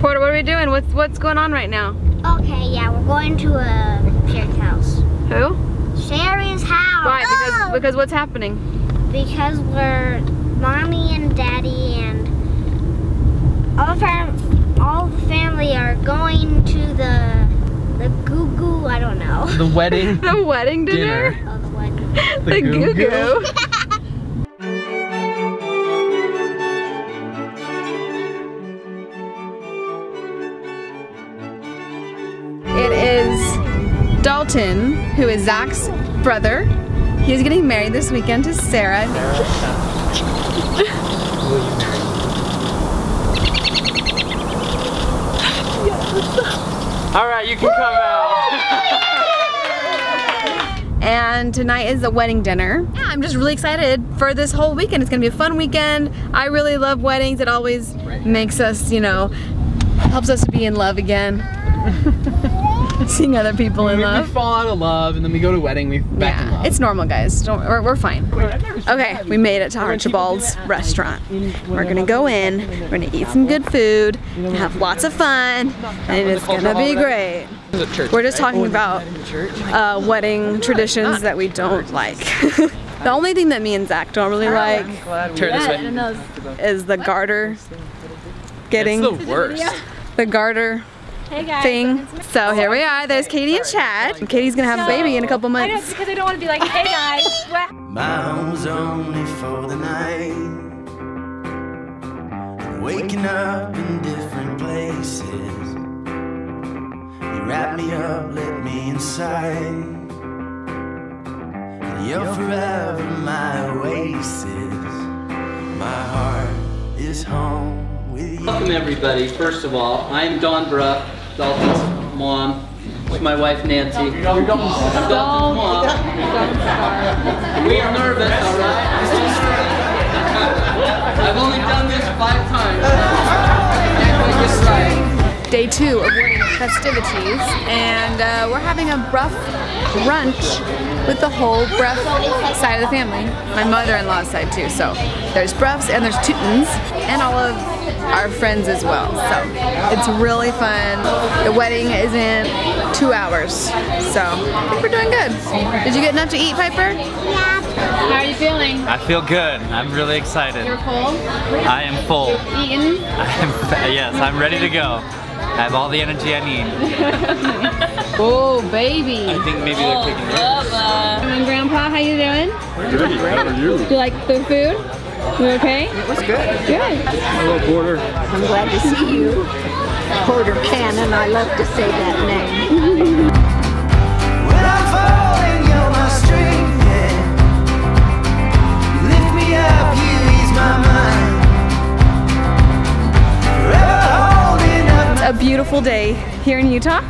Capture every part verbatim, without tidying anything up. Porter, what are we doing? What's what's going on right now? Okay, yeah, we're going to uh, Sherry's house. Who? Sherry's house. Why? Because oh! because what's happening? Because we're mommy and daddy and all of our all the family are going to the the goo goo. I don't know. The wedding. the wedding dinner. dinner. Oh, the wedding. the, the goo goo. Dalton, who is Zach's brother, he's getting married this weekend to Sarah. All right, you can come out. And tonight is the wedding dinner. Yeah, I'm just really excited for this whole weekend. It's gonna be a fun weekend. I really love weddings. It always makes us, you know, helps us to be in love again. Seeing other people in we, love. We fall out of love and then we go to wedding, we back yeah, in love. It's normal, guys. Don't, we're, we're fine. Okay, we made it to Archibald's restaurant. We're gonna go in, we're gonna eat some good food, have lots of fun, and it's gonna be great. We're just talking about uh, wedding traditions that we don't like. The only thing that me and Zach don't really like is the garter getting. It's the worst. The garter. Hey guys. Thing. So here we are. There's Katie and Chad. And Katie's gonna have so, a baby in a couple months. I know, it's because I don't want to be like, hey guys. My home's only for the night. Waking up in different places. You wrap me up, let me inside. You're forever my oasis. My heart is home. Welcome everybody. First of all, I'm Dawn Brough, Dalton's mom. It's my wife Nancy. Dalton's mom. We are nervous, alright? I've only done this five times. Day two of wedding festivities, and uh, we're having a Brough brunch with the whole Brough side of the family. My mother-in-law's side too, so there's Broughs and there's Tootons, and all of our friends as well, so it's really fun. The wedding is in two hours, so I think we're doing good. Did you get enough to eat, Piper? Yeah. How are you feeling? I feel good. I'm really excited. You're full? I am full. You're eaten? I'm, yes, I'm ready to go. I have all the energy I need. Oh, baby. I think maybe they're kicking me. And Grandpa, how you doing? Good, how are you? Do you like the food? You okay? It was good. Good. Hello, Porter. I'm glad to see you. Porter Cannon, I love to say that name. When I fall and you're my strength, yeah. Lift me up, you ease my mind. Forever holding up. It's a beautiful day here in Utah.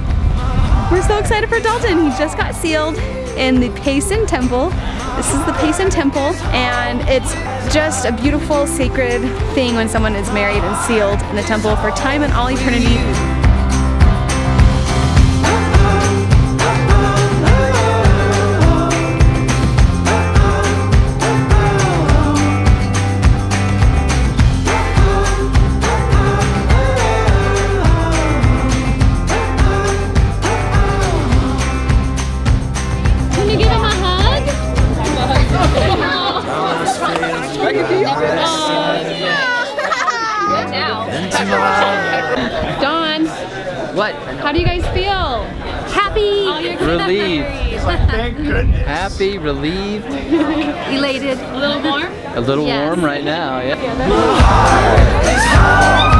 We're so excited for Dalton. He just got sealed in the Payson Temple. This is the Payson Temple, and it's just a beautiful, sacred thing when someone is married and sealed in the temple for time and all eternity. What? How do you guys feel? Happy! Oh, relieved. Thank goodness. Happy, relieved. Elated. A little warm? A little yes. warm right now, yeah. yeah My heart is home.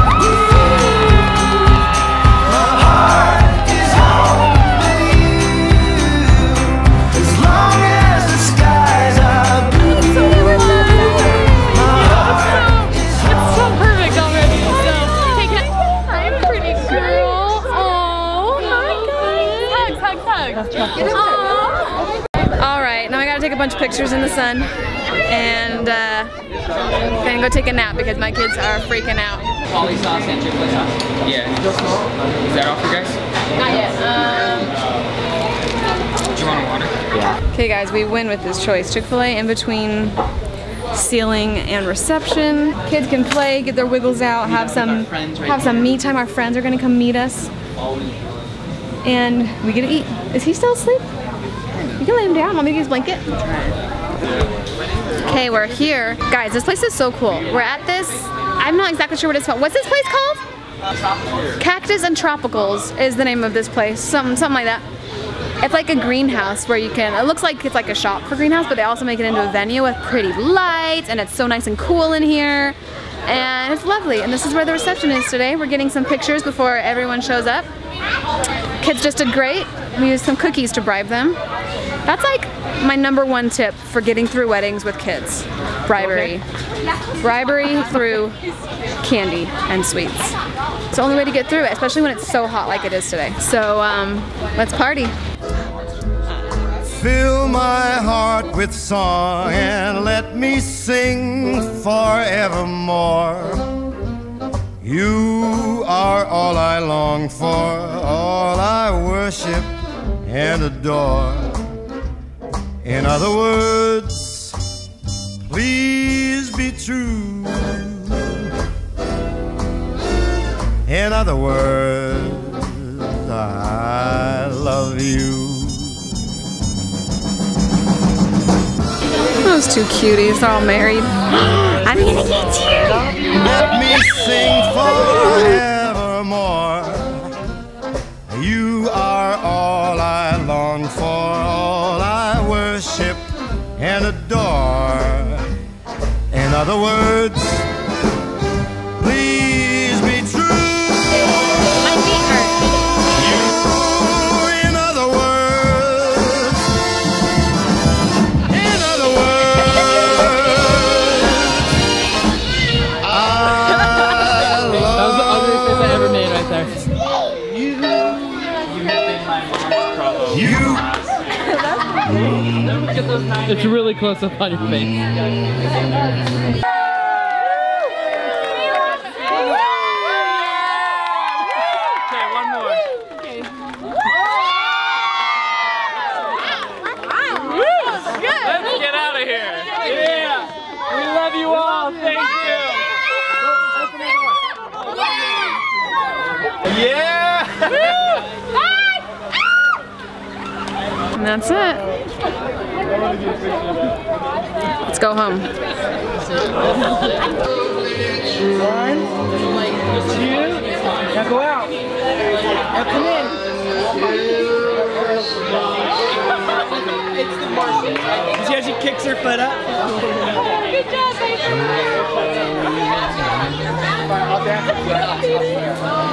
My heart is home with you. As long as the skies are blue. It's so perfect. My heart is home. It's so perfect already. So, hey, can I, I'm pretty good. Alright, now I gotta take a bunch of pictures in the sun, and uh, I'm gonna go take a nap because my kids are freaking out. Holly sauce and Chick-fil-A sauce. Yeah. Is that all for guys? Not yet. Um, Do you want water? Yeah. Okay guys, we win with this choice. Chick-fil-A in between ceiling and reception. Kids can play, get their wiggles out, have some have some me time. Our friends are gonna come meet us. And we get to eat. Is he still asleep? You can lay him down. Want me to get his blanket? Okay, we're here. Guys, this place is so cool. We're at this, I'm not exactly sure what it's called. What's this place called? Cactus and Tropicals is the name of this place. Something, something like that. It's like a greenhouse where you can, it looks like it's like a shop for greenhouse, but they also make it into a venue with pretty lights, and it's so nice and cool in here. And it's lovely, and this is where the reception is today. We're getting some pictures before everyone shows up. Kids just did great. We used some cookies to bribe them. That's like my number one tip for getting through weddings with kids. Bribery. Bribery through candy and sweets. It's the only way to get through it, especially when it's so hot like it is today. So um, let's party. Fill my heart with song and let me sing forevermore. You are all I long for, all I worship and adore. In other words, please be true. In other words, I love you. Those two cuties are all married. I'm gonna get you! Let me sing forevermore. You are all I long for, all I worship and adore. In other words, please be true. My feet hurt. You, in other words, in other words, I love you. That was the ugliest face I ever made right there. You, you have been my mom's problem. You. It's really close up on your face. Okay, one more. Okay. Let's get out of here. Yeah. We love you all. Thank you. Yeah. And that's it. Let's go home. One, two, now go out. Now come in. It's the marshal. See how she kicks her foot up? Good job, baby.